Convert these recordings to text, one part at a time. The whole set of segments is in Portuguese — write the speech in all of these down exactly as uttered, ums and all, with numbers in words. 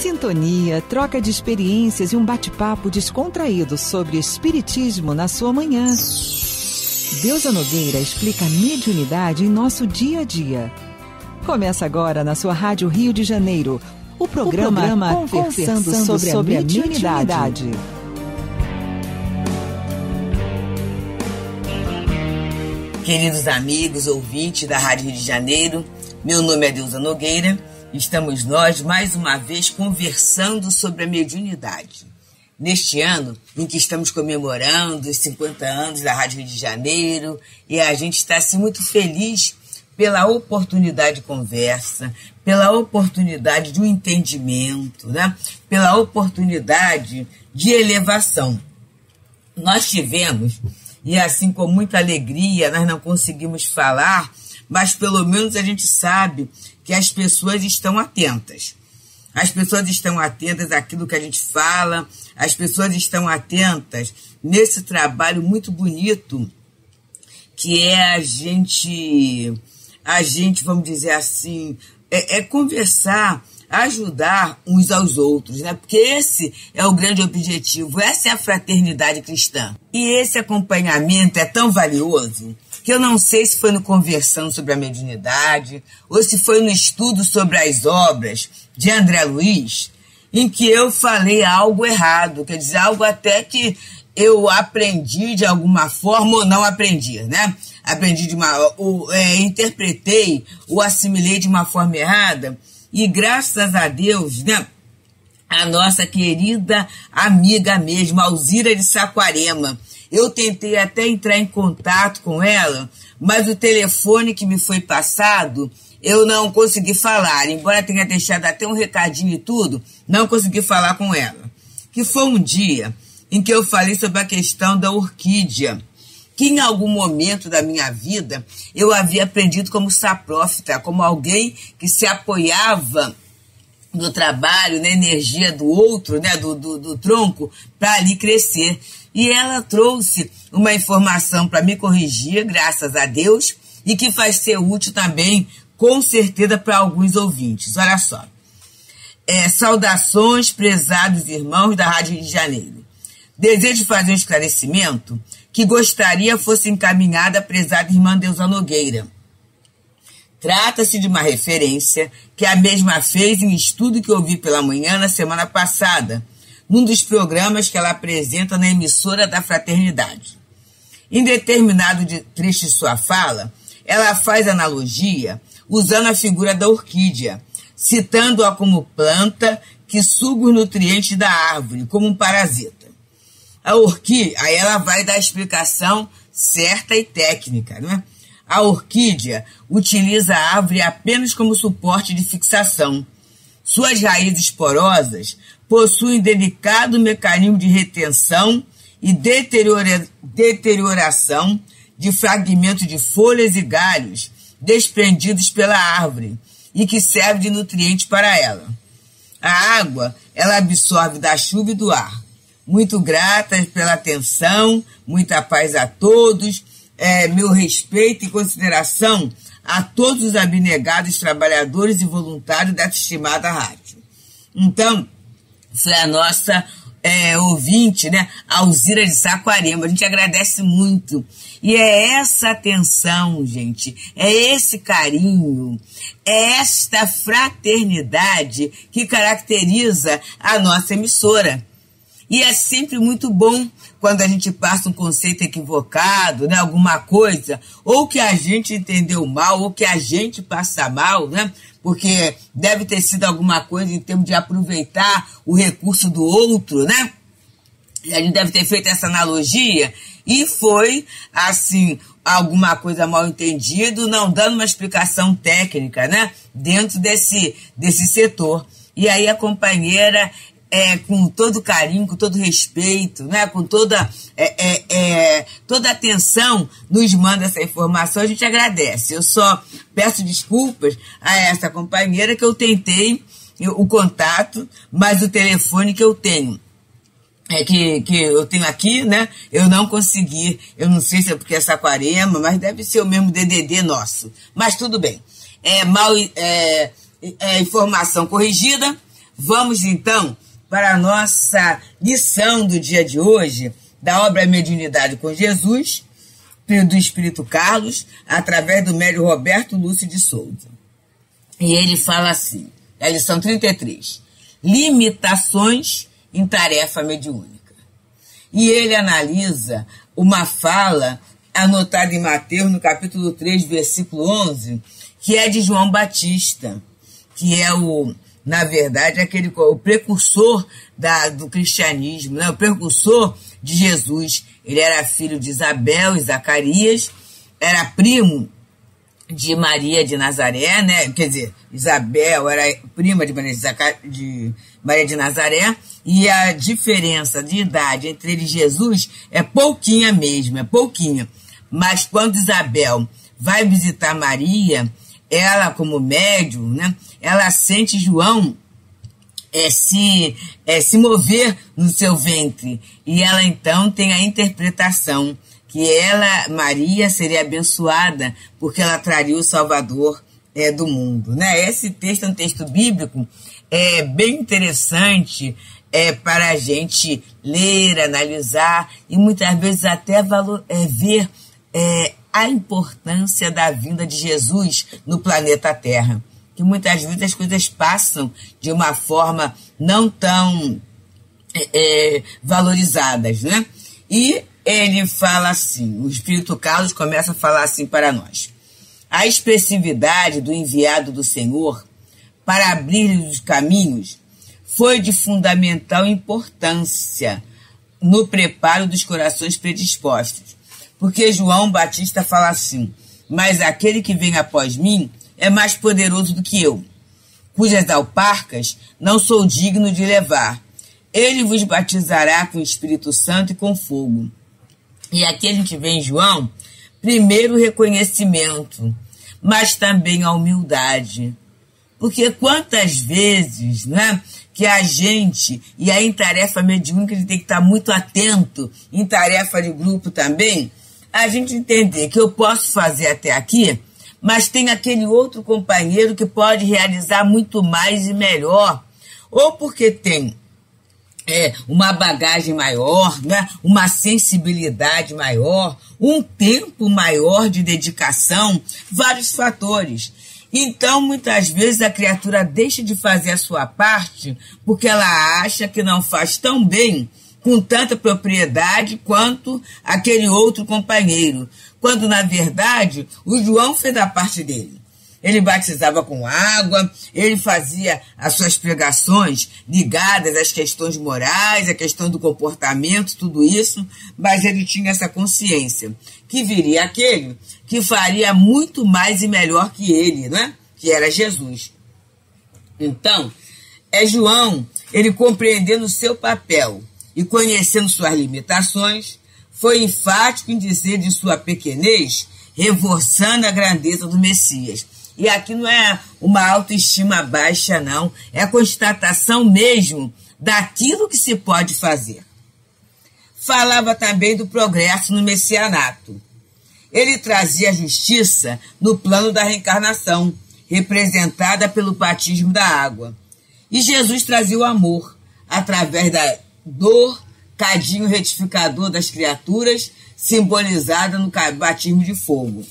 Sintonia, troca de experiências e um bate-papo descontraído sobre espiritismo na sua manhã. Deusa Nogueira explica a mediunidade em nosso dia a dia. Começa agora na sua Rádio Rio de Janeiro, o programa, o programa Conversando, Conversando sobre, sobre a Mediunidade. mediunidade. Queridos amigos, ouvintes da Rádio Rio de Janeiro, meu nome é Deusa Nogueira. Estamos nós, mais uma vez, conversando sobre a mediunidade. Neste ano, em que estamos comemorando os cinquenta anos da Rádio Rio de Janeiro, e a gente está assim, muito feliz pela oportunidade de conversa, pela oportunidade de um entendimento, né? Pela oportunidade de elevação. Nós tivemos... E assim, com muita alegria, nós não conseguimos falar, mas pelo menos a gente sabe que as pessoas estão atentas. As pessoas estão atentas àquilo que a gente fala, as pessoas estão atentas nesse trabalho muito bonito que é a gente, a gente vamos dizer assim, é, é conversar, ajudar uns aos outros, né? Porque esse é o grande objetivo, essa é a fraternidade cristã. E esse acompanhamento é tão valioso que eu não sei se foi no Conversando sobre a Mediunidade ou se foi no estudo sobre as obras de André Luiz, em que eu falei algo errado, quer dizer, algo até que eu aprendi de alguma forma ou não aprendi, né? Aprendi de uma... Ou, é, interpretei ou assimilei de uma forma errada. E graças a Deus, né, a nossa querida amiga mesmo, Alzira de Saquarema. Eu tentei até entrar em contato com ela, mas o telefone que me foi passado, eu não consegui falar. Embora tenha deixado até um recadinho e tudo, não consegui falar com ela. Que foi um dia em que eu falei sobre a questão da orquídea, que em algum momento da minha vida eu havia aprendido como saprófita, como alguém que se apoiava no trabalho, na energia do outro, né, do, do, do tronco, para ali crescer. E ela trouxe uma informação para me corrigir, graças a Deus, e que vai ser útil também, com certeza, para alguns ouvintes. Olha só. É, saudações, prezados irmãos da Rádio Rio de Janeiro. Desejo fazer um esclarecimento que gostaria fosse encaminhada à prezada irmã Deusa Nogueira. Trata-se de uma referência que a mesma fez em estudo que ouvi pela manhã na semana passada, num dos programas que ela apresenta na emissora da Fraternidade. Em determinado trecho de sua fala, ela faz analogia usando a figura da orquídea, citando-a como planta que suga os nutrientes da árvore, como um parasita. A orquídea, aí ela vai dar a explicação certa e técnica, né? A orquídea utiliza a árvore apenas como suporte de fixação. Suas raízes porosas possuem delicado mecanismo de retenção e deteriora, deterioração de fragmentos de folhas e galhos desprendidos pela árvore e que serve de nutriente para ela. A água ela absorve da chuva e do ar. Muito grata pela atenção, muita paz a todos, é, meu respeito e consideração a todos os abnegados trabalhadores e voluntários da estimada rádio. Então, foi a nossa é, ouvinte, né, Alzira de Saquarema. A gente agradece muito. E é essa atenção, gente, é esse carinho, é esta fraternidade que caracteriza a nossa emissora. E é sempre muito bom quando a gente passa um conceito equivocado, né, alguma coisa, ou que a gente entendeu mal, ou que a gente passa mal, né, porque deve ter sido alguma coisa em termos de aproveitar o recurso do outro, né? A gente deve ter feito essa analogia e foi, assim, alguma coisa mal entendido, não dando uma explicação técnica, né, dentro desse, desse setor. E aí a companheira... É, com todo carinho, com todo respeito, né? Com toda, é, é, é, toda atenção, nos manda essa informação, a gente agradece. Eu só peço desculpas a essa companheira que eu tentei o contato, mas o telefone que eu tenho, é, que, que eu tenho aqui, né? Eu não consegui, eu não sei se é porque é Saquarema, mas deve ser o mesmo D D D nosso. Mas tudo bem, é, mal, é, é informação corrigida. Vamos então para a nossa lição do dia de hoje, da obra Mediunidade com Jesus, do Espírito Carlos, através do médium Roberto Lúcio de Souza. E ele fala assim, é a lição trinta e três, limitações em tarefa mediúnica. E ele analisa uma fala anotada em Mateus, no capítulo três, versículo onze, que é de João Batista, que é o, na verdade, aquele, o precursor da, do cristianismo, né? O precursor de Jesus. Ele era filho de Isabel e Zacarias, era primo de Maria de Nazaré, né? Quer dizer, Isabel era prima de Maria de, Zacar... de Maria de Nazaré, e a diferença de idade entre ele e Jesus é pouquinha mesmo, é pouquinha. Mas quando Isabel vai visitar Maria, ela como médium, né? Ela sente João É se, é se mover no seu ventre, e ela então tem a interpretação que ela, Maria, seria abençoada porque ela traria o Salvador é, do mundo, né? Esse texto é um texto bíblico é bem interessante é, para a gente ler, analisar e muitas vezes até valor, é, ver é, a importância da vinda de Jesus no planeta Terra. Que muitas vezes as coisas passam de uma forma não tão é, valorizadas, né? E ele fala assim, o Espírito Carlos começa a falar assim para nós. A expressividade do enviado do Senhor para abrir os caminhos foi de fundamental importância no preparo dos corações predispostos. Porque João Batista fala assim, mas aquele que vem após mim é mais poderoso do que eu, cujas alparcas não sou digno de levar. Ele vos batizará com o Espírito Santo e com fogo. E aqui a gente vê em João, primeiro o reconhecimento, mas também a humildade. Porque quantas vezes, né, que a gente, e aí em tarefa mediúnica a gente tem que estar muito atento, em tarefa de grupo também, a gente entender que eu posso fazer até aqui, mas tem aquele outro companheiro que pode realizar muito mais e melhor, ou porque tem é, uma bagagem maior, né? Uma sensibilidade maior, um tempo maior de dedicação, vários fatores. Então, muitas vezes, a criatura deixa de fazer a sua parte porque ela acha que não faz tão bem, com tanta propriedade quanto aquele outro companheiro, quando, na verdade, o João fez a parte dele. Ele batizava com água, ele fazia as suas pregações ligadas às questões morais, à questão do comportamento, tudo isso, mas ele tinha essa consciência que viria aquele que faria muito mais e melhor que ele, né? Que era Jesus. Então, é João, ele compreendendo o seu papel e conhecendo suas limitações, foi enfático em dizer de sua pequenez, reforçando a grandeza do Messias. E aqui não é uma autoestima baixa, não. É a constatação mesmo daquilo que se pode fazer. Falava também do progresso no messianato. Ele trazia a justiça no plano da reencarnação, representada pelo batismo da água. E Jesus trazia o amor, através da dor, cadinho retificador das criaturas, simbolizada no batismo de fogo.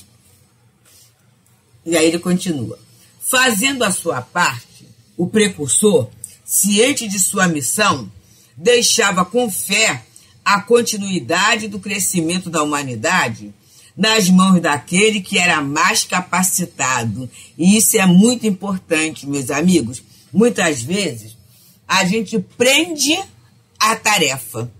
E aí ele continua. Fazendo a sua parte, o precursor, ciente de sua missão, deixava com fé a continuidade do crescimento da humanidade nas mãos daquele que era mais capacitado. E isso é muito importante, meus amigos. Muitas vezes, a gente prende a tarefa.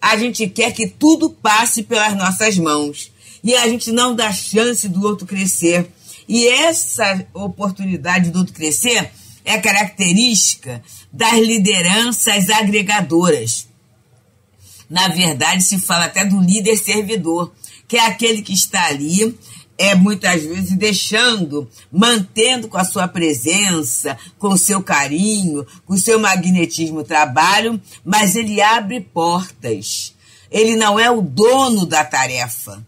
A gente quer que tudo passe pelas nossas mãos. E a gente não dá chance do outro crescer. E essa oportunidade do outro crescer é característica das lideranças agregadoras. Na verdade, se fala até do líder servidor, que é aquele que está ali, é, muitas vezes deixando, mantendo com a sua presença, com o seu carinho, com o seu magnetismo trabalho, mas ele abre portas. Ele não é o dono da tarefa.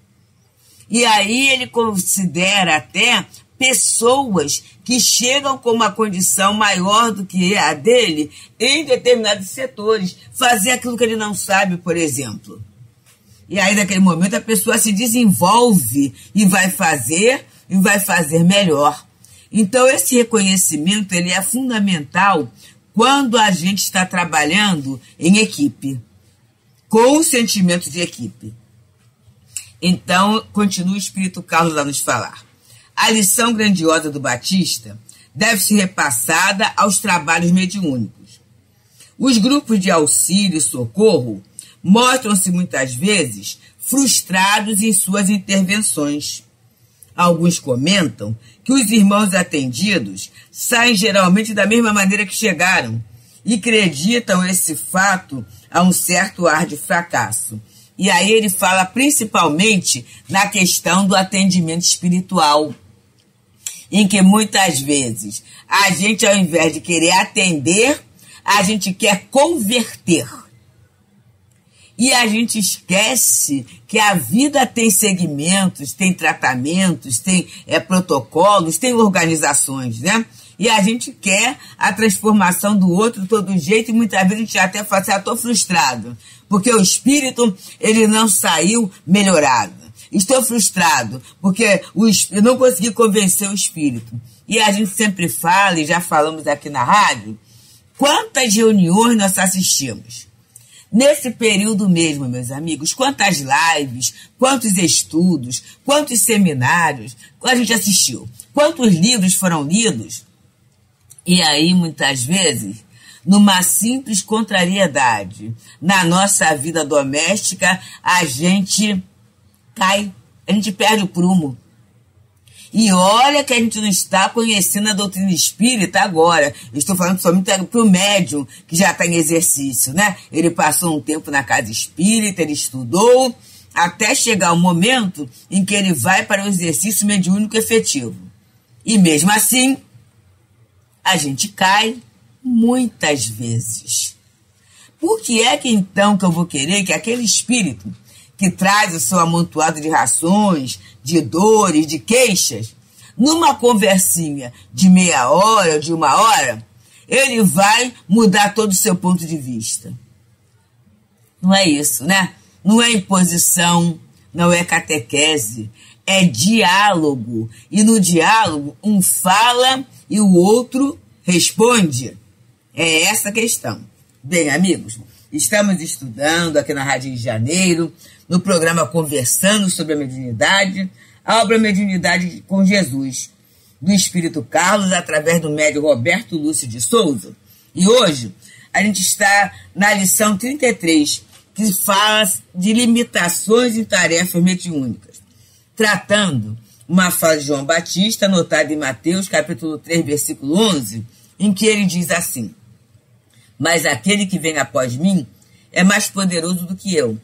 E aí ele considera até pessoas que chegam com uma condição maior do que a dele em determinados setores, fazer aquilo que ele não sabe, por exemplo. E aí, naquele momento, a pessoa se desenvolve e vai fazer, e vai fazer melhor. Então, esse reconhecimento ele é fundamental quando a gente está trabalhando em equipe, com o sentimento de equipe. Então, continua o Espírito Carlos a nos falar. A lição grandiosa do Batista deve ser repassada aos trabalhos mediúnicos. Os grupos de auxílio e socorro mostram-se muitas vezes frustrados em suas intervenções. Alguns comentam que os irmãos atendidos saem geralmente da mesma maneira que chegaram e acreditam esse fato a um certo ar de fracasso. E aí ele fala principalmente na questão do atendimento espiritual, em que muitas vezes a gente, ao invés de querer atender, a gente quer converter. E a gente esquece que a vida tem segmentos, tem tratamentos, tem é, protocolos, tem organizações, né? E a gente quer a transformação do outro de todo jeito, e muitas vezes a gente até fala assim, ah, estou frustrado, porque o espírito ele não saiu melhorado. Estou frustrado, porque o, eu não consegui convencer o espírito. E a gente sempre fala, e já falamos aqui na rádio, quantas reuniões nós assistimos. Nesse período mesmo, meus amigos, quantas lives, quantos estudos, quantos seminários a gente assistiu, quantos livros foram lidos. E aí, muitas vezes, numa simples contrariedade na nossa vida doméstica, a gente cai, a gente perde o prumo. E olha que a gente não está conhecendo a doutrina espírita agora. Eu estou falando somente para o médium que já está em exercício, né? Ele passou um tempo na casa espírita, ele estudou, até chegar o momento em que ele vai para o exercício mediúnico efetivo. E mesmo assim, a gente cai muitas vezes. Por que é que então que eu vou querer que aquele espírito que traz o seu amontoado de rações, de dores, de queixas, numa conversinha de meia hora, de uma hora, ele vai mudar todo o seu ponto de vista? Não é isso, né? Não é imposição, não é catequese, é diálogo. E no diálogo, um fala e o outro responde. É essa a questão. Bem, amigos, estamos estudando aqui na Rádio Rio de Janeiro, no programa Conversando sobre a Mediunidade, a obra Mediunidade com Jesus, do Espírito Carlos, através do médium Roberto Lúcio de Souza. E hoje a gente está na lição trinta e três, que fala de limitações em tarefas mediúnicas, tratando uma fala de João Batista, anotada em Mateus, capítulo três, versículo onze, em que ele diz assim: mas aquele que vem após mim é mais poderoso do que eu,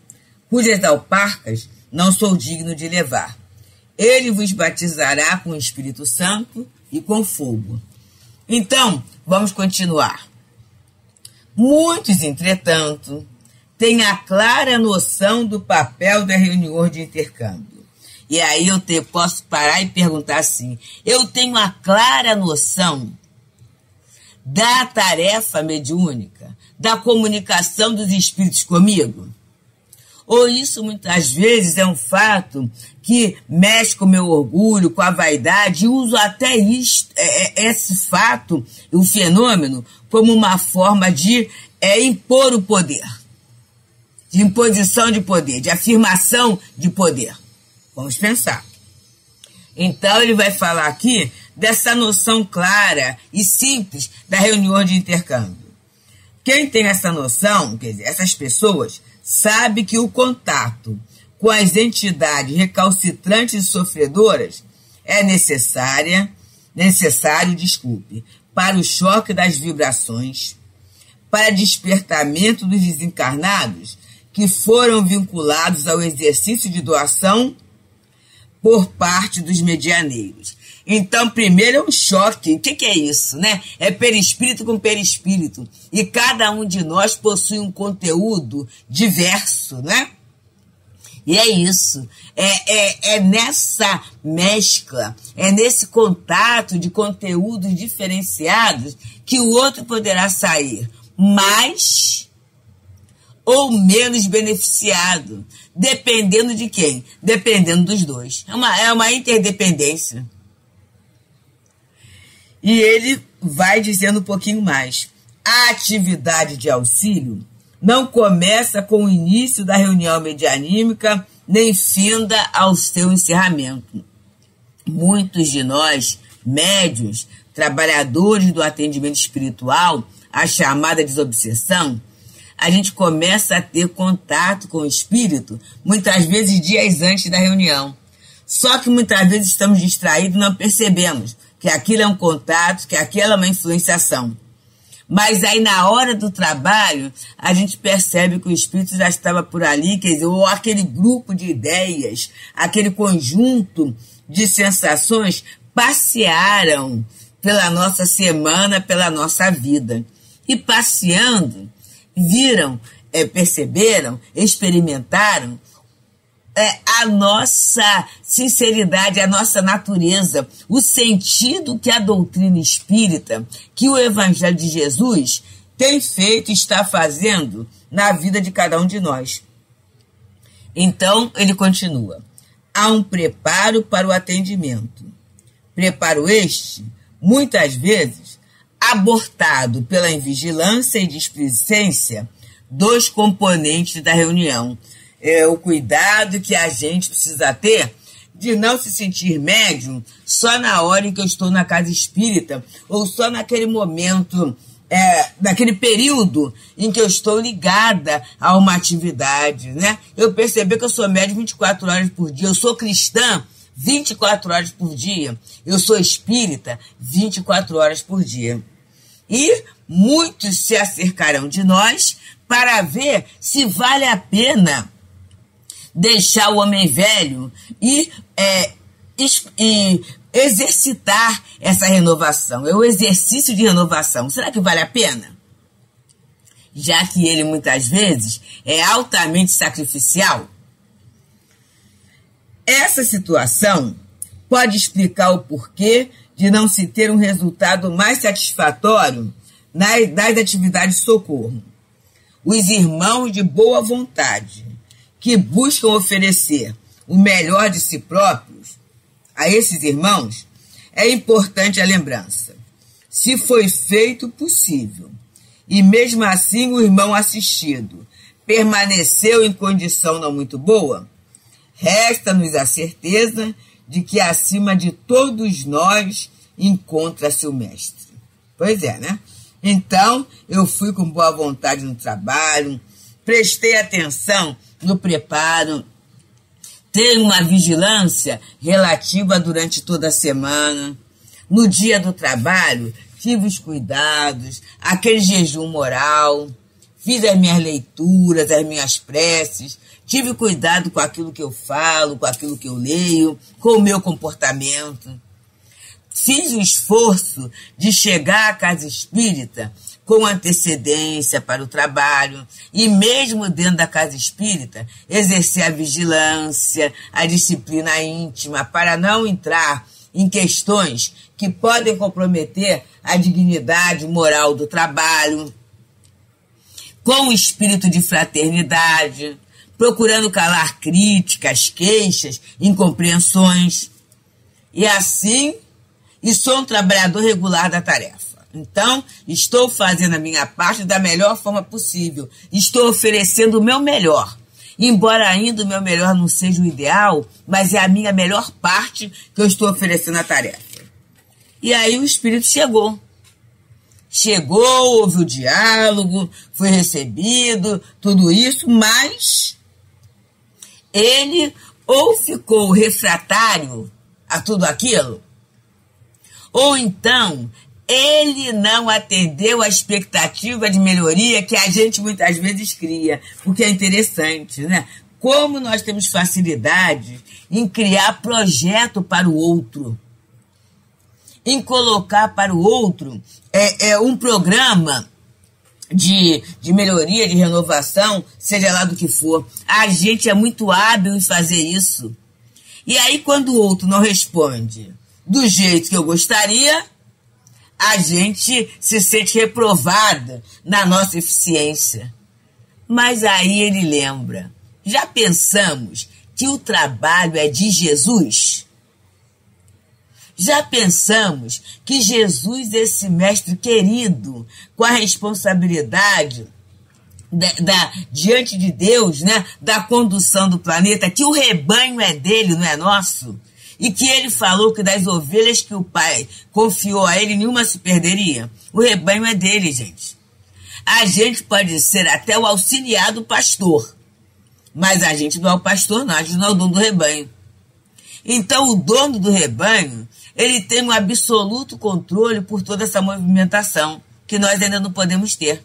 cujas alparcas não sou digno de levar. Ele vos batizará com o Espírito Santo e com fogo. Então, vamos continuar. Muitos, entretanto, têm a clara noção do papel da reunião de intercâmbio. E aí eu te, posso parar e perguntar assim: eu tenho a clara noção da tarefa mediúnica, da comunicação dos espíritos comigo? Ou isso muitas vezes é um fato que mexe com o meu orgulho, com a vaidade, e uso até isto, é, esse fato, o fenômeno, como uma forma de é, impor o poder, de imposição de poder, de afirmação de poder. Vamos pensar. Então ele vai falar aqui dessa noção clara e simples da reunião de intercâmbio. Quem tem essa noção, quer dizer, essas pessoas, sabe que o contato com as entidades recalcitrantes e sofredoras é necessária, necessário, desculpe, para o choque das vibrações, para despertamento dos desencarnados que foram vinculados ao exercício de doação por parte dos medianeiros. Então, primeiro é um choque. O que, que é isso, né? É perispírito com perispírito. E cada um de nós possui um conteúdo diverso, né? E é isso, é, é, é nessa mescla, é nesse contato de conteúdos diferenciados que o outro poderá sair mais ou menos beneficiado, dependendo de quem? Dependendo dos dois. É uma, é uma interdependência. E ele vai dizendo um pouquinho mais. A atividade de auxílio não começa com o início da reunião medianímica, nem finda ao seu encerramento. Muitos de nós, médiuns, trabalhadores do atendimento espiritual, a chamada desobsessão, a gente começa a ter contato com o espírito, muitas vezes dias antes da reunião. Só que muitas vezes estamos distraídos e não percebemos que aquilo é um contato, que aquilo é uma influenciação. Mas aí na hora do trabalho, a gente percebe que o espírito já estava por ali, quer dizer, ou aquele grupo de ideias, aquele conjunto de sensações passearam pela nossa semana, pela nossa vida. E passeando, viram, é, perceberam, experimentaram é, a nossa sinceridade, a nossa natureza, o sentido que a doutrina espírita, que o Evangelho de Jesus tem feito e está fazendo na vida de cada um de nós. Então, ele continua. Há um preparo para o atendimento. Preparo este, muitas vezes, abortado pela invigilância e displicência dos componentes da reunião. É o cuidado que a gente precisa ter de não se sentir médium só na hora em que eu estou na casa espírita ou só naquele momento, é, naquele período em que eu estou ligada a uma atividade, né? Eu percebi que eu sou médium vinte e quatro horas por dia, eu sou cristã vinte e quatro horas por dia, eu sou espírita vinte e quatro horas por dia. E muitos se acercarão de nós para ver se vale a pena deixar o homem velho e, é, e exercitar essa renovação. É o exercício de renovação. Será que vale a pena? Já que ele, muitas vezes, é altamente sacrificial. Essa situação pode explicar o porquê de não se ter um resultado mais satisfatório das atividades de socorro. Os irmãos de boa vontade, que buscam oferecer o melhor de si próprios, a esses irmãos, é importante a lembrança. Se foi feito possível, e mesmo assim o irmão assistido permaneceu em condição não muito boa, resta-nos a certeza de que acima de todos nós encontra-se o mestre. Pois é, né? Então, eu fui com boa vontade no trabalho, prestei atenção no preparo, tenho uma vigilância relativa durante toda a semana. No dia do trabalho, tive os cuidados, aquele jejum moral, fiz as minhas leituras, as minhas preces, tive cuidado com aquilo que eu falo, com aquilo que eu leio, com o meu comportamento. Fiz o esforço de chegar à casa espírita com antecedência para o trabalho e mesmo dentro da casa espírita exercer a vigilância, a disciplina íntima para não entrar em questões que podem comprometer a dignidade moral do trabalho, com o espírito de fraternidade, procurando calar críticas, queixas, incompreensões e assim... E sou um trabalhador regular da tarefa. Então, estou fazendo a minha parte da melhor forma possível. Estou oferecendo o meu melhor. Embora ainda o meu melhor não seja o ideal, mas é a minha melhor parte que eu estou oferecendo à tarefa. E aí o Espírito chegou. Chegou, houve o diálogo, foi recebido, tudo isso, mas ele ou ficou refratário a tudo aquilo, ou então, ele não atendeu a expectativa de melhoria que a gente muitas vezes cria. O que é interessante, né? Como nós temos facilidade em criar projeto para o outro, em colocar para o outro é, é um programa de, de melhoria, de renovação, seja lá do que for. A gente é muito hábil em fazer isso. E aí, quando o outro não responde do jeito que eu gostaria, a gente se sente reprovada na nossa eficiência. Mas aí ele lembra, já pensamos que o trabalho é de Jesus? Já pensamos que Jesus, esse mestre querido, com a responsabilidade da, da, diante de Deus, né, da condução do planeta, que o rebanho é dele, não é nosso? E que ele falou que das ovelhas que o Pai confiou a ele, nenhuma se perderia. O rebanho é dele, gente. A gente pode ser até o auxiliar do pastor, mas a gente não é o pastor, não, a gente não é o dono do rebanho. Então, o dono do rebanho, ele tem um absoluto controle por toda essa movimentação, que nós ainda não podemos ter.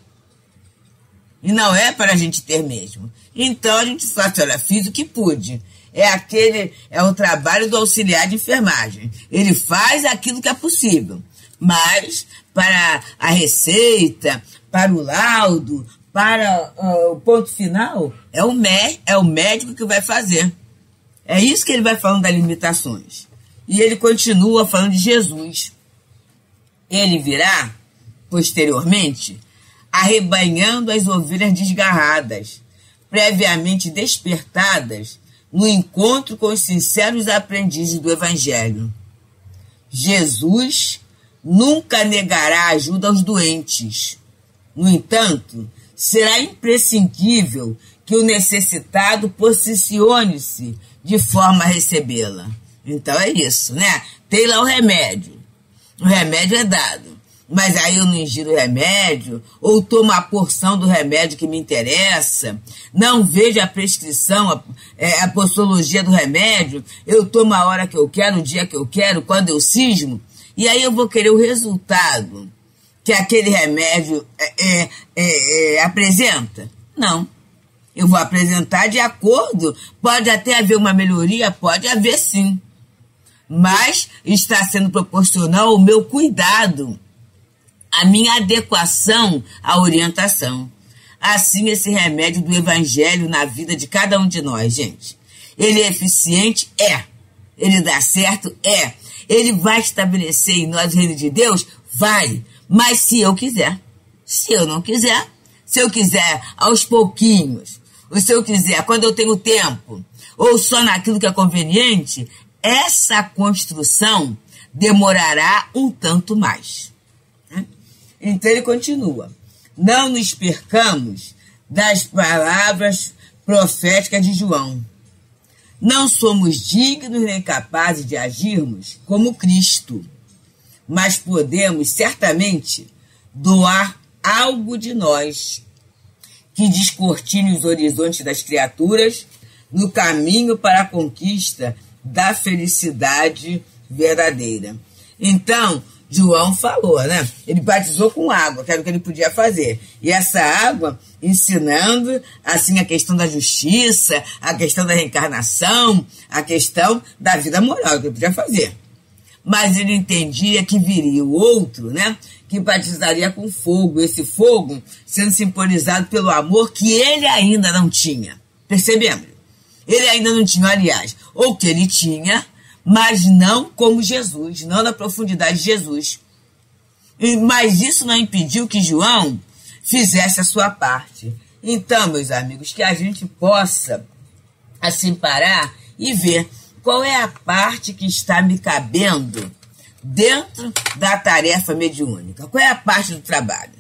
E não é para a gente ter mesmo. Então, a gente fala, olha, fiz o que pude. É aquele, é o trabalho do auxiliar de enfermagem. Ele faz aquilo que é possível, mas para a receita, para o laudo, para uh, o ponto final, é o, mé, é o médico que vai fazer. É isso que ele vai falando das limitações. E ele continua falando de Jesus. Ele virá, posteriormente, arrebanhando as ovelhas desgarradas, previamente despertadas no encontro com os sinceros aprendizes do Evangelho. Jesus nunca negará ajuda aos doentes. No entanto, será imprescindível que o necessitado posicione-se de forma a recebê-la. Então é isso, né? Tem lá o remédio. O remédio é dado. Mas aí eu não ingiro o remédio, ou tomo a porção do remédio que me interessa, não vejo a prescrição, a, é, a posologia do remédio, eu tomo a hora que eu quero, o dia que eu quero, quando eu cismo, e aí eu vou querer o resultado que aquele remédio é, é, é, é, apresenta? Não. Eu vou apresentar de acordo, pode até haver uma melhoria, pode haver sim, mas está sendo proporcional ao meu cuidado, a minha adequação à orientação. Assim, esse remédio do Evangelho na vida de cada um de nós, gente. Ele é eficiente? É. Ele dá certo? É. Ele vai estabelecer em nós o reino de Deus? Vai. Mas se eu quiser. Se eu não quiser, se eu quiser aos pouquinhos, ou se eu quiser quando eu tenho tempo, ou só naquilo que é conveniente, essa construção demorará um tanto mais. Então ele continua, não nos percamos das palavras proféticas de João. Não somos dignos nem capazes de agirmos como Cristo, mas podemos certamente doar algo de nós que descortine os horizontes das criaturas no caminho para a conquista da felicidade verdadeira. Então, João falou, né? Ele batizou com água, que era o que ele podia fazer. E essa água ensinando, assim, a questão da justiça, a questão da reencarnação, a questão da vida moral, que ele podia fazer. Mas ele entendia que viria o outro, né? Que batizaria com fogo. Esse fogo sendo simbolizado pelo amor que ele ainda não tinha. Percebemos? Ele ainda não tinha, aliás, ou que ele tinha, mas não como Jesus, não na profundidade de Jesus. Mas isso não impediu que João fizesse a sua parte. Então, meus amigos, que a gente possa, assim, parar e ver qual é a parte que está me cabendo dentro da tarefa mediúnica. Qual é a parte do trabalho?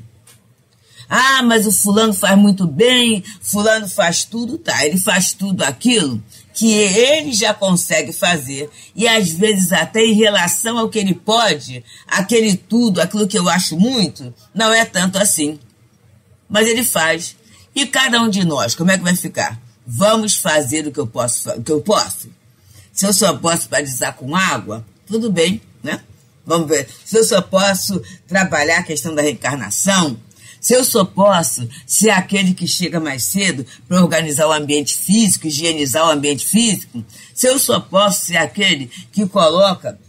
Ah, mas o fulano faz muito bem, fulano faz tudo, tá, ele faz tudo aquilo que ele já consegue fazer, e às vezes até em relação ao que ele pode, aquele tudo, aquilo que eu acho muito, não é tanto assim. Mas ele faz. E cada um de nós, como é que vai ficar? Vamos fazer o que eu posso. O que eu posso. Se eu só posso batizar com água, tudo bem, né? Vamos ver. Se eu só posso trabalhar a questão da reencarnação, se eu só posso ser aquele que chega mais cedo para organizar o ambiente físico, higienizar o ambiente físico, se eu só posso ser aquele que coloca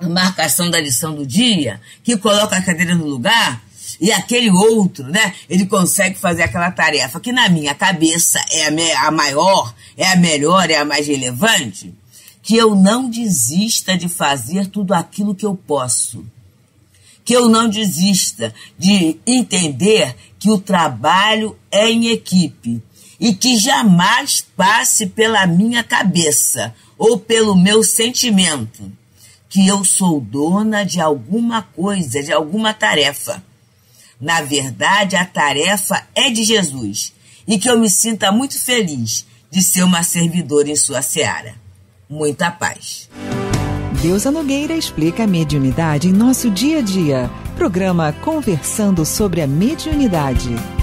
a marcação da lição do dia, que coloca a cadeira no lugar, e aquele outro, né, ele consegue fazer aquela tarefa que na minha cabeça é a maior, é a melhor, é a mais relevante, que eu não desista de fazer tudo aquilo que eu posso. Que eu não desista de entender que o trabalho é em equipe e que jamais passe pela minha cabeça ou pelo meu sentimento que eu sou dona de alguma coisa, de alguma tarefa. Na verdade, a tarefa é de Jesus e que eu me sinta muito feliz de ser uma servidora em sua seara. Muita paz. Deusa Nogueira explica a mediunidade em nosso dia a dia. Programa Conversando sobre a Mediunidade.